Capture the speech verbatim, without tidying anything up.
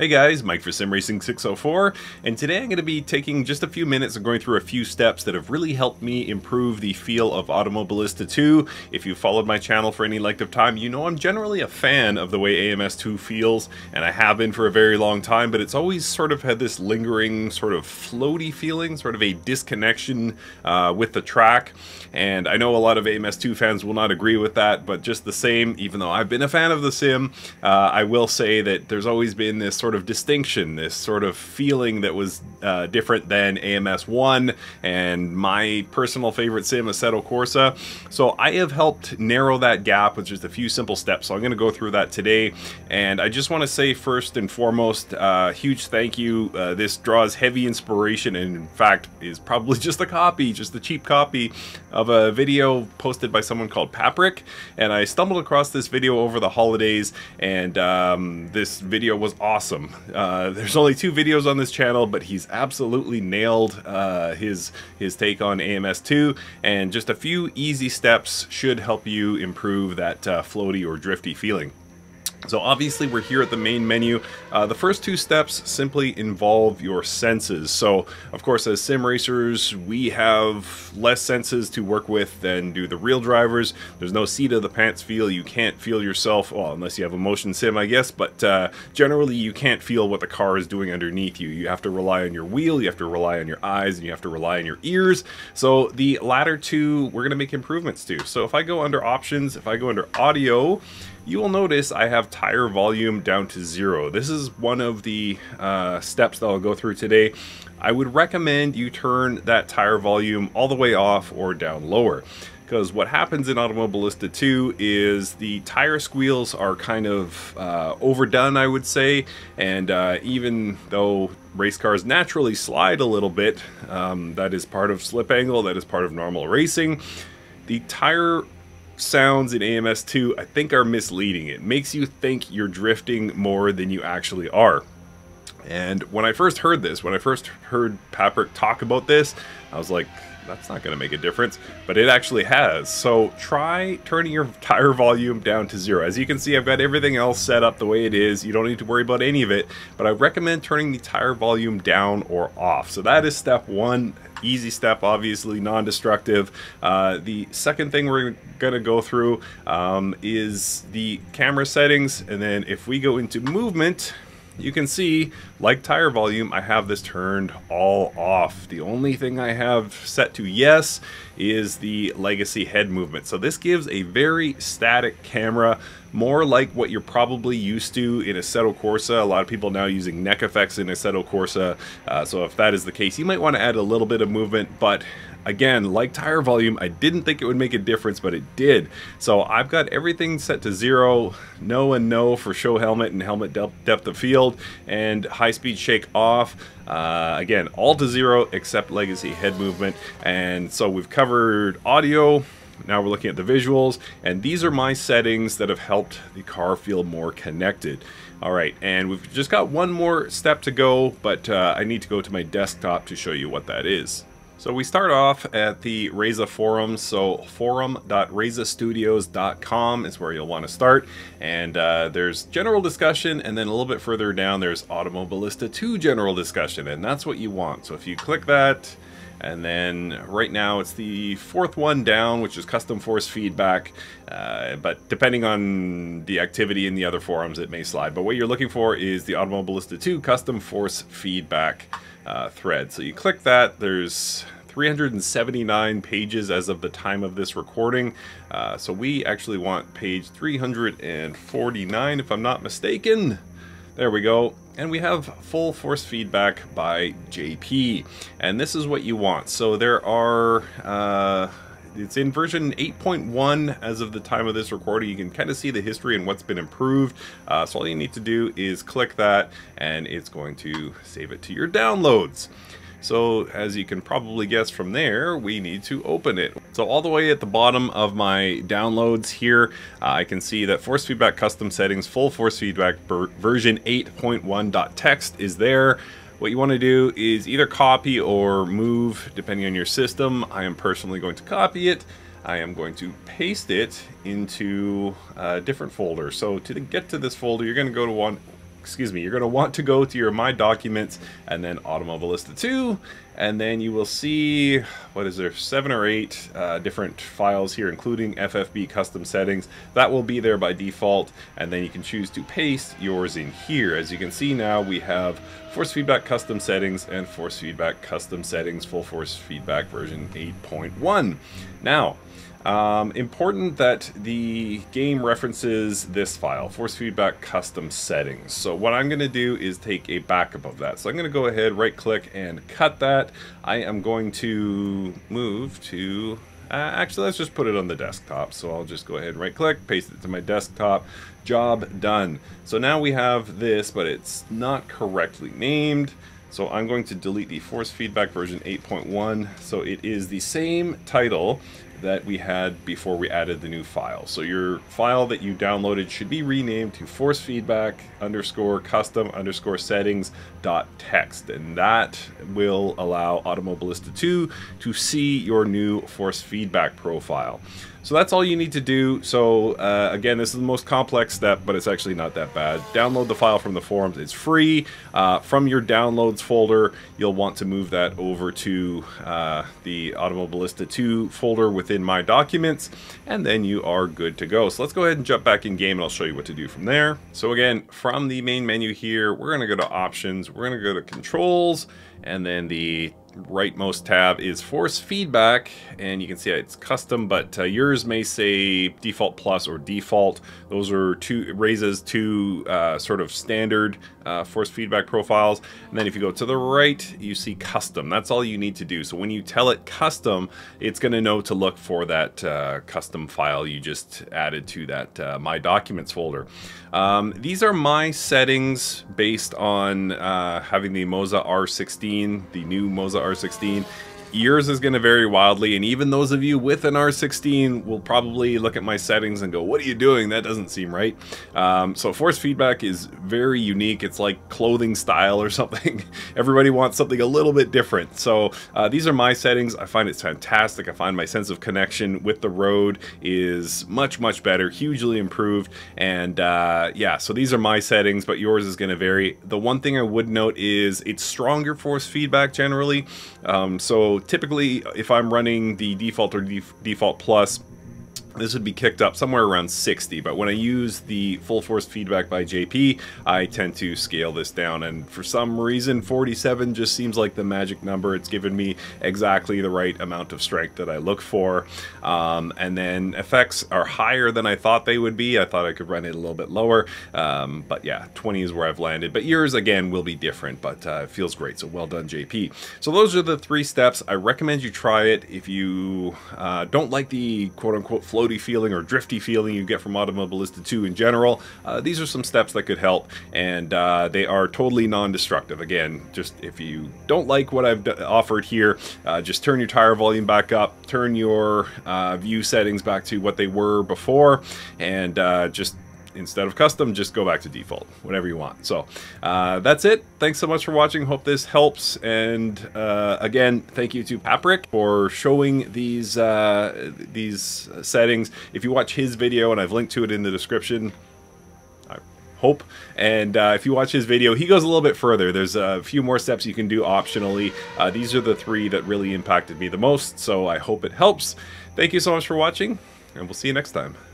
Hey guys, Mike for Sim Racing six oh four, and today I'm going to be taking just a few minutes and going through a few steps that have really helped me improve the feel of Automobilista two. If you've followed my channel for any length of time, you know I'm generally a fan of the way A M S two feels, and I have been for a very long time, but it's always sort of had this lingering, sort of floaty feeling, sort of a disconnection uh, with the track, and I know a lot of A M S two fans will not agree with that, but just the same, even though I've been a fan of the sim, uh, I will say that there's always been this sort of distinction, this sort of feeling that was uh, different than A M S one and my personal favorite sim, Assetto Corsa. So I have helped narrow that gap with just a few simple steps, so I'm going to go through that today. And I just want to say first and foremost, uh, huge thank you. Uh, this draws heavy inspiration and in fact is probably just a copy, just a cheap copy of a video posted by someone called Papryk, and I stumbled across this video over the holidays, and um, this video was awesome. Uh, there's only two videos on this channel, but he's absolutely nailed uh, his his take on A M S two, and just a few easy steps should help you improve that uh, floaty or drifty feeling. So obviously we're here at the main menu. Uh, the first two steps simply involve your senses. So of course as sim racers we have less senses to work with than do the real drivers. There's no seat of the pants feel. You can't feel yourself, well, unless you have a motion sim I guess, but uh, generally you can't feel what the car is doing underneath you. You have to rely on your wheel, you have to rely on your eyes, and you have to rely on your ears. So the latter two we're going to make improvements to. So if I go under options, if I go under audio, you will notice I have tire volume down to zero. This is one of the uh, steps that I'll go through today. I would recommend you turn that tire volume all the way off or down lower, because what happens in Automobilista two is the tire squeals are kind of uh, overdone, I would say, and uh, even though race cars naturally slide a little bit, um, that is part of slip angle, that is part of normal racing, the tire sounds in A M S two I think are misleading. It makes you think you're drifting more than you actually are. And when I first heard this, when I first heard Papryk talk about this, I was like, that's not going to make a difference, but it actually has. So try turning your tire volume down to zero. As you can see, I've got everything else set up the way it is. You don't need to worry about any of it, but I recommend turning the tire volume down or off. So that is step one. Easy step, obviously non-destructive. Uh, the second thing we're gonna go through um, is the camera settings, and then if we go into movement, you can see, like tire volume, I have this turned all off. The only thing I have set to yes is the legacy head movement. So this gives a very static camera, more like what you're probably used to in Assetto Corsa. A lot of people now using neck effects in Assetto Corsa. Uh, so if that is the case, you might want to add a little bit of movement, but again, like tire volume, I didn't think it would make a difference, but it did. So I've got everything set to zero, no and no for show helmet and helmet de depth of field, and high speed shake off. Uh, again, all to zero except legacy head movement. And so we've covered audio. Now we're looking at the visuals, and these are my settings that have helped the car feel more connected. All right, and we've just got one more step to go, but uh, I need to go to my desktop to show you what that is. So we start off at the Reiza forum, so forum dot reiza studios dot com is where you'll want to start, and uh, there's general discussion, and then a little bit further down there's Automobilista two general discussion, and that's what you want. So if you click that, and then right now it's the fourth one down, which is custom force feedback, uh, but depending on the activity in the other forums it may slide, but what you're looking for is the Automobilista two custom force feedback Uh, thread. So you click that, there's three hundred seventy-nine pages as of the time of this recording, uh, so we actually want page three hundred forty-nine if I'm not mistaken. There we go, and we have full force feedback by J P, and this is what you want. So there are uh, it's in version eight point one as of the time of this recording. You can kind of see the history and what's been improved. Uh, so all you need to do is click that, and it's going to save it to your downloads. So as you can probably guess from there, we need to open it. So all the way at the bottom of my downloads here, uh, I can see that force feedback custom settings, full force feedback version eight point one dot text is there. What you want to do is either copy or move, depending on your system. I am personally going to copy it. I am going to paste it into a different folder. So to get to this folder, you're going to go to one excuse me, you're going to want to go to your My Documents and then Automobilista two, and then you will see, what is there, seven or eight uh, different files here, including F F B custom settings. That will be there by default, and then you can choose to paste yours in here. As you can see now, we have force feedback custom settings and force feedback custom settings, full force feedback version eight point one. Now, Um, important that the game references this file, force feedback custom settings. So what I'm going to do is take a backup of that. So I'm going to go ahead, right click and cut that. I am going to move to, uh, actually let's just put it on the desktop. So I'll just go ahead, right click, paste it to my desktop, job done. So now we have this, but it's not correctly named. So I'm going to delete the force feedback version eight point one. So it is the same title that we had before we added the new file. So your file that you downloaded should be renamed to force feedback underscore custom underscore settings dot text. And that will allow Automobilista two to see your new force feedback profile. So that's all you need to do. So uh, again, this is the most complex step, but it's actually not that bad. Download the file from the forums. It's free. Uh, from your downloads folder, you'll want to move that over to uh, the Automobilista two folder within My Documents, and then you are good to go. So let's go ahead and jump back in game, and I'll show you what to do from there. So again, from the main menu here, we're going to go to Options. We're going to go to Controls, and then the rightmost tab is force feedback, and you can see it's custom, but uh, yours may say default plus or default. Those are two Reiza's two uh, sort of standard uh, force feedback profiles. And then if you go to the right, you see custom. That's all you need to do. So when you tell it custom, it's going to know to look for that uh, custom file you just added to that uh, My Documents folder. Um, these are my settings based on uh, having the Moza R sixteen, the new Moza R sixteen. Yours is going to vary wildly, and even those of you with an R sixteen will probably look at my settings and go, what are you doing? That doesn't seem right. Um, so force feedback is very unique. It's like clothing style or something. Everybody wants something a little bit different. So uh, these are my settings. I find it's fantastic. I find my sense of connection with the road is much, much better, hugely improved. And uh, yeah, so these are my settings, but yours is going to vary. The one thing I would note is it's stronger force feedback generally. Um, so typically, if I'm running the default or def default plus, this would be kicked up somewhere around sixty, but when I use the full force feedback by J P, I tend to scale this down, and for some reason forty-seven just seems like the magic number. It's given me exactly the right amount of strength that I look for. Um, and then effects are higher than I thought they would be. I thought I could run it a little bit lower, um, but yeah, twenty is where I've landed, but yours again will be different, but uh, it feels great, so well done, J P. So those are the three steps. I recommend you try it. If you uh, don't like the quote-unquote flow floaty feeling or drifty feeling you get from Automobilista two in general, uh, these are some steps that could help, and uh, they are totally non-destructive. Again, just if you don't like what I've offered here, uh, just turn your tire volume back up, turn your uh, view settings back to what they were before, and uh, just instead of custom, just go back to default, whatever you want. So uh, that's it. Thanks so much for watching. Hope this helps. And uh, again, thank you to Papryk for showing these, uh, these settings. If you watch his video, and I've linked to it in the description, I hope. And uh, if you watch his video, he goes a little bit further. There's a few more steps you can do optionally. Uh, these are the three that really impacted me the most. So I hope it helps. Thank you so much for watching, and we'll see you next time.